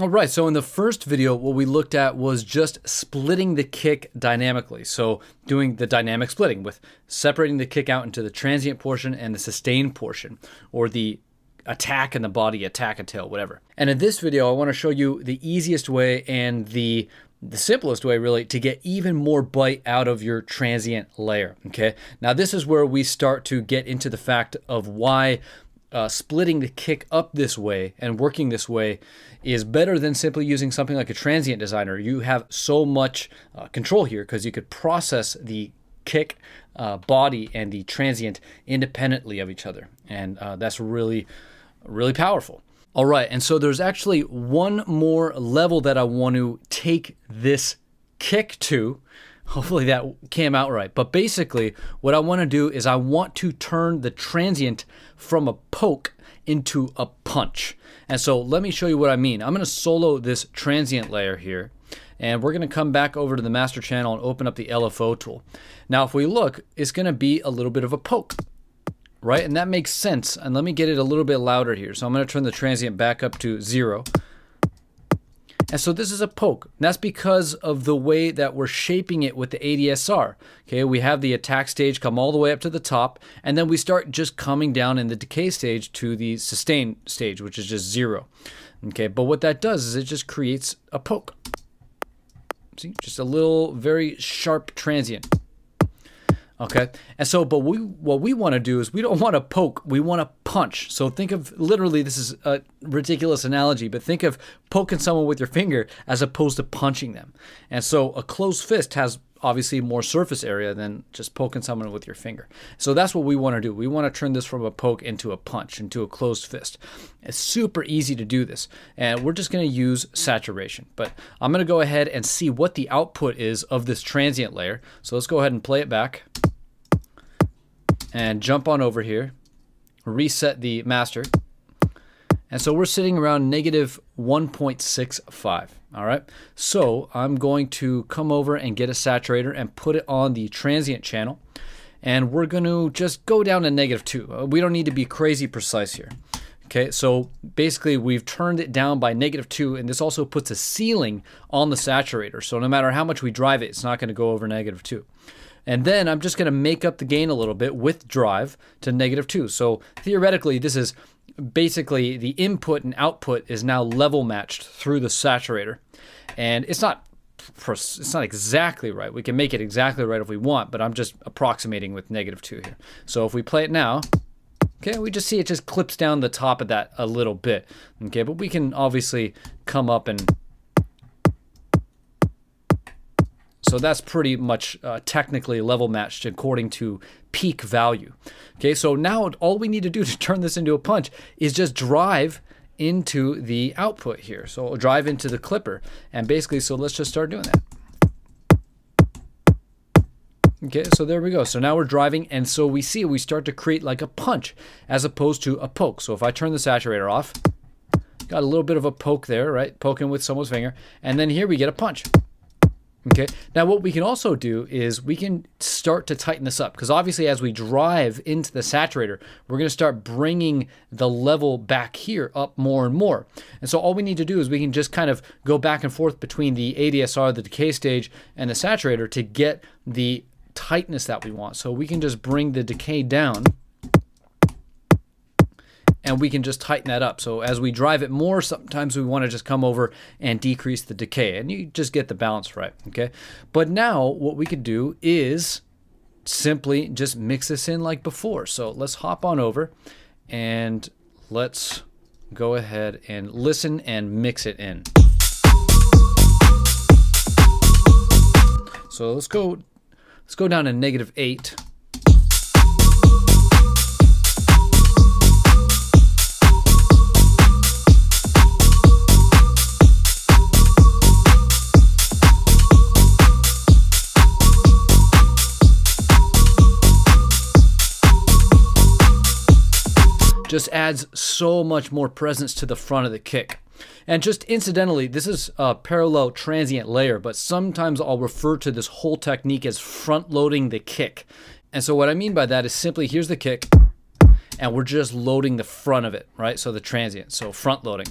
All right, so in the first video, what we looked at was just splitting the kick dynamically. So doing the dynamic splitting with separating the kick out into the transient portion and the sustained portion, or the attack and the body, attack and tail, whatever. And in this video, I wanna show you the easiest way and the simplest way really to get even more bite out of your transient layer, okay? Now this is where we start to get into the fact of why splitting the kick up this way and working this way is better than simply using something like a transient designer. You have so much control here because you could process the kick body and the transient independently of each other. And that's really, really powerful. All right, and so there's actually one more level that I want to take this kick to. Hopefully that came out right. But basically what I want to do is I want to turn the transient from a poke into a punch. And so let me show you what I mean. I'm going to solo this transient layer here, and we're going to come back over to the master channel and open up the LFO tool. Now, if we look, it's going to be a little bit of a poke, right? And that makes sense. And let me get it a little bit louder here. So I'm going to turn the transient back up to 0. And so this is a poke. And that's because of the way that we're shaping it with the ADSR. Okay, we have the attack stage come all the way up to the top, and then we start just coming down in the decay stage to the sustain stage, which is just 0. Okay, but what that does is it just creates a poke. See, just a little very sharp transient. Okay, and so, but what we want to do is we don't want to poke, we want to punch. So think of, literally, this is a ridiculous analogy, but think of poking someone with your finger as opposed to punching them. And so a closed fist has obviously more surface area than just poking someone with your finger. So that's what we want to do. We want to turn this from a poke into a punch, into a closed fist. It's super easy to do this. And we're just going to use saturation, but I'm going to go ahead and see what the output is of this transient layer. So let's go ahead and play it back. And jump on over here, reset the master. And so we're sitting around negative 1.65, all right? So I'm going to come over and get a saturator and put it on the transient channel. And we're gonna just go down to negative 2. We don't need to be crazy precise here. Okay, so basically we've turned it down by negative 2, and this also puts a ceiling on the saturator. So no matter how much we drive it, it's not gonna go over negative 2. And then I'm just going to make up the gain a little bit with drive to negative 2. So theoretically, this is basically the input and output is now level matched through the saturator. And it's not exactly right. We can make it exactly right if we want, but I'm just approximating with negative 2 here. So if we play it now, okay, we just see it just clips down the top of that a little bit. Okay, but we can obviously come up and... So that's pretty much technically level matched according to peak value. Okay, so now all we need to do to turn this into a punch is just drive into the output here. So we'll drive into the clipper, and basically, so let's just start doing that. Okay, so there we go. So now we're driving, and so we see we start to create like a punch as opposed to a poke. So if I turn the saturator off, got a little bit of a poke there, right? Poking with someone's finger, and then here we get a punch. Okay, now what we can also do is we can start to tighten this up, because obviously as we drive into the saturator, we're going to start bringing the level back here up more and more. And so all we need to do is we can just kind of go back and forth between the ADSR, the decay stage, and the saturator to get the tightness that we want. So we can just bring the decay down, and we can just tighten that up. So as we drive it more, sometimes we want to just come over and decrease the decay, and you just get the balance right, okay? But now what we could do is simply just mix this in like before. So let's hop on over and let's go ahead and listen and mix it in. So let's go down to negative 8. Just adds so much more presence to the front of the kick. And just incidentally, this is a parallel transient layer, but sometimes I'll refer to this whole technique as front loading the kick. And so what I mean by that is simply here's the kick, and we're just loading the front of it, right? So the transient, so front loading.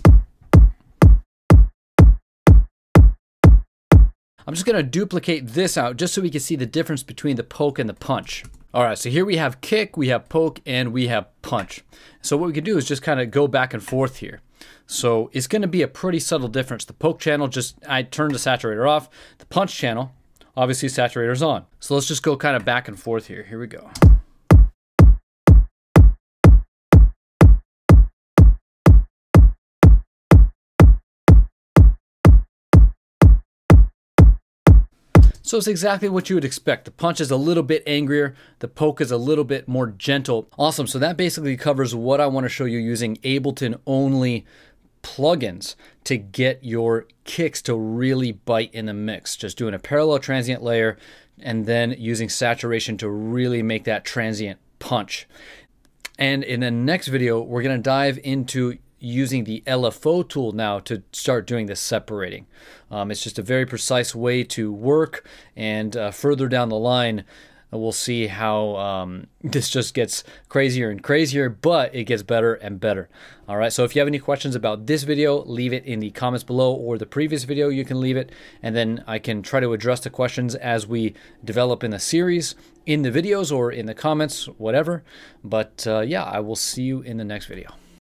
I'm just gonna duplicate this out just so we can see the difference between the poke and the punch. All right, so here we have kick, we have poke, and we have punch. So what we can do is just kind of go back and forth here. So it's gonna be a pretty subtle difference. The poke channel, I turned the saturator off. The punch channel, obviously saturator's on. So let's just go kind of back and forth here. Here we go. So it's exactly what you would expect. The punch is a little bit angrier. The poke is a little bit more gentle. Awesome, so that basically covers what I want to show you using Ableton only plugins to get your kicks to really bite in the mix. Just doing a parallel transient layer and then using saturation to really make that transient punch. And in the next video, we're gonna dive into using the LFO tool now to start doing this separating. It's just a very precise way to work, and further down the line, we'll see how this just gets crazier and crazier, but it gets better and better. All right, so if you have any questions about this video, leave it in the comments below, or the previous video, you can leave it, and then I can try to address the questions as we develop in the series, in the videos, or in the comments, whatever. But yeah, I will see you in the next video.